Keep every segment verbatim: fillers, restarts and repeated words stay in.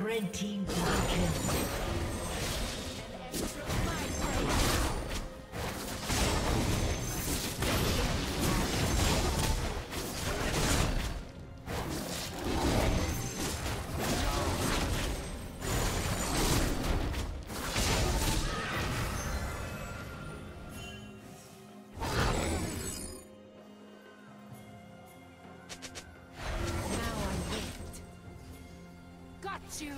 Red team double kill. You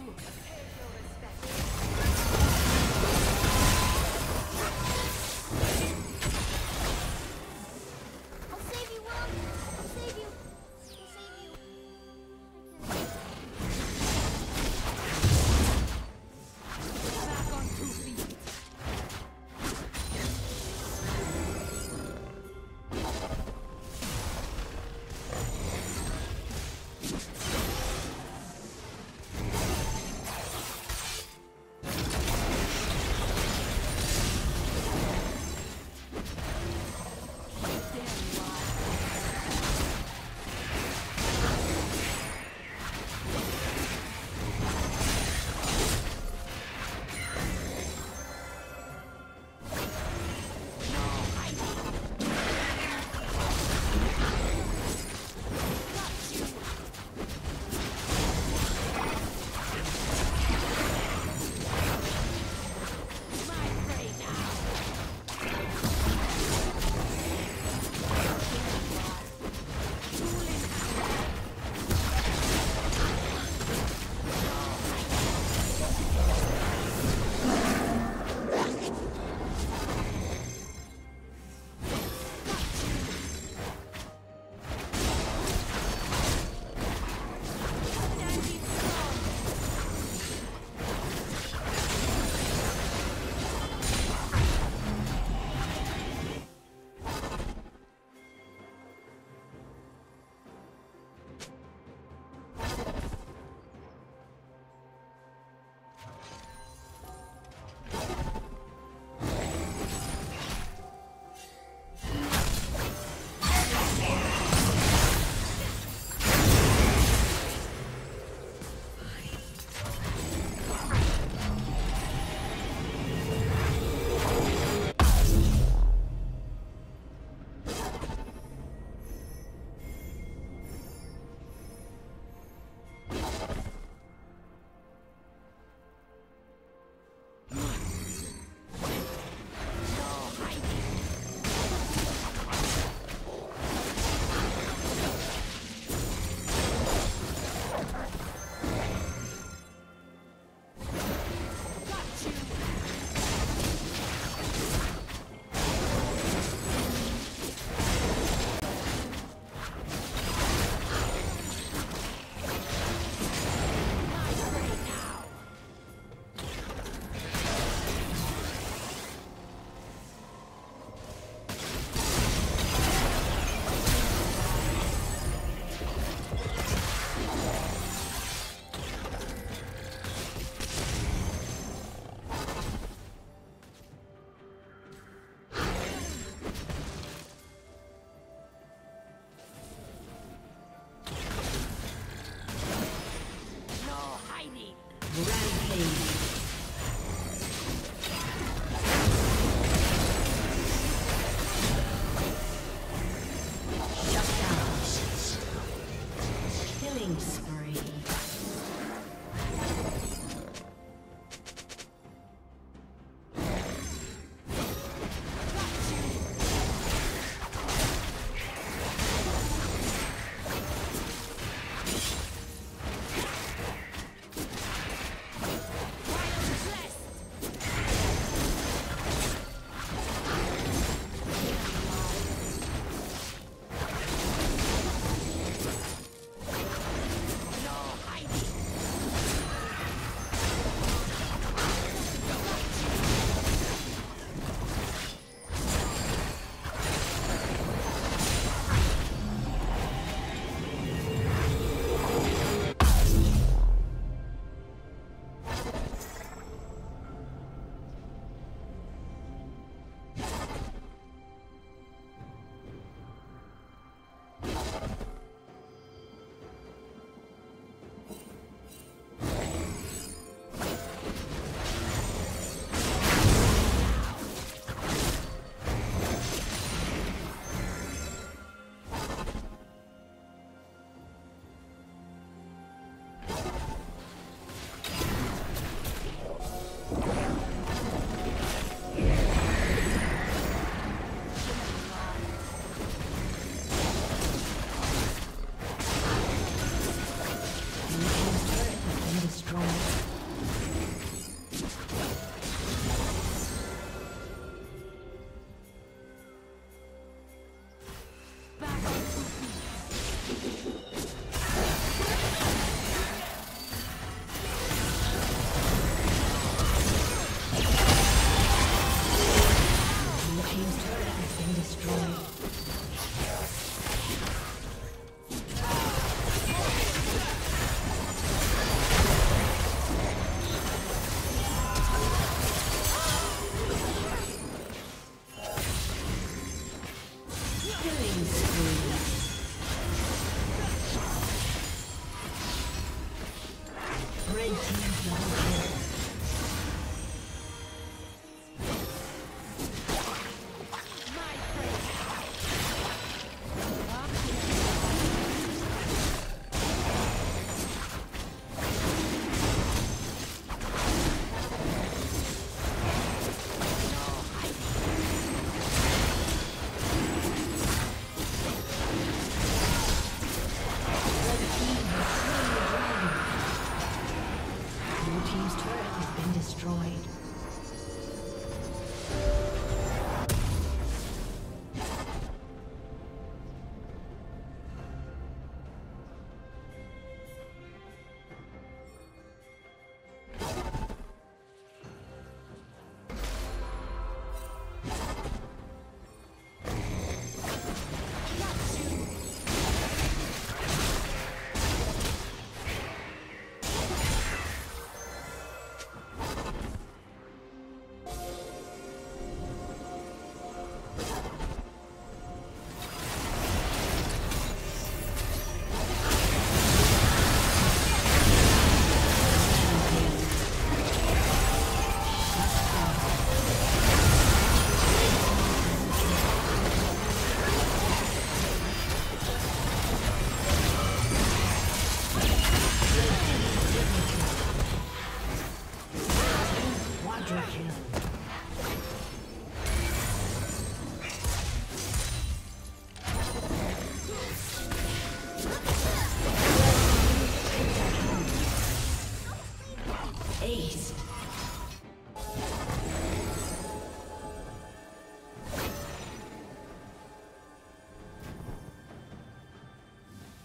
Extra kill.